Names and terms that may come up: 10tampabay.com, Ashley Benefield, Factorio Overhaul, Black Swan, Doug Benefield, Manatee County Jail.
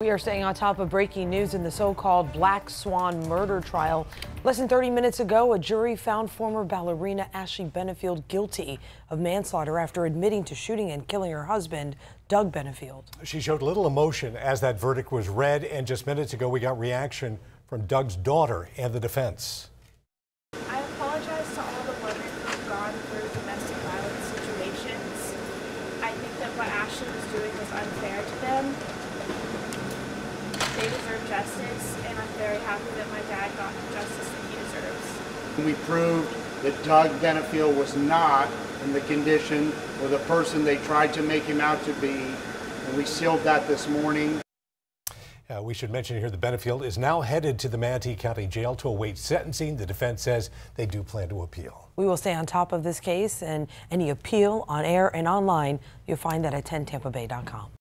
We are staying on top of breaking news in the so-called Black Swan murder trial. Less than 30 minutes ago, a jury found former ballerina Ashley Benefield guilty of manslaughter after admitting to shooting and killing her husband, Doug Benefield. She showed little emotion as that verdict was read, and just minutes ago we got reaction from Doug's daughter and the defense. I apologize to all the women who've gone through domestic violence situations. I think that what Ashley was doing was unfair to them. They deserve justice, and I'm very happy that my dad got the justice that he deserves. We proved that Doug Benefield was not in the condition or the person they tried to make him out to be, and we sealed that this morning. We should mention here that Benefield is now headed to the Manatee County Jail to await sentencing. The defense says they do plan to appeal. We will stay on top of this case and any appeal on air and online. You'll find that at 10tampabay.com.